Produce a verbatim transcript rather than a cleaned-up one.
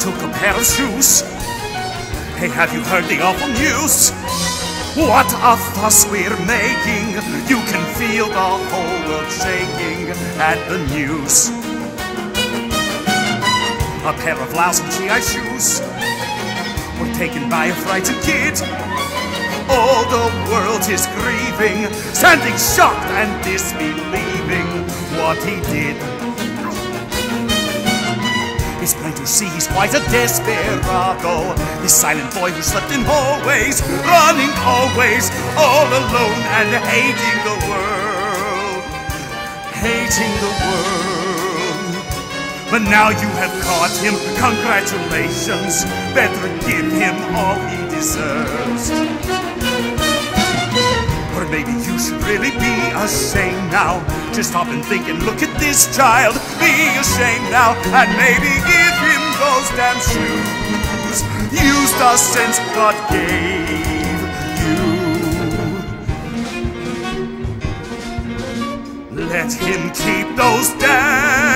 took a pair of shoes. Hey, have you heard the awful news? What a fuss we're making. You can feel the whole world shaking at the news. A pair of lousy G I shoes were taken by a frightened kid. All the world is grieving, standing shocked and disbelieving what he did. It's plain to see he's quite a desperado, this silent boy who slept in hallways, running always, all alone and hating the world, hating the world. But now you have caught him, congratulations, better give him all he deserves. Or maybe you should really be ashamed now. Just stop and think and look at this child. Be ashamed now and maybe give him those damn shoes. Use the sense God gave you. Let him keep those damn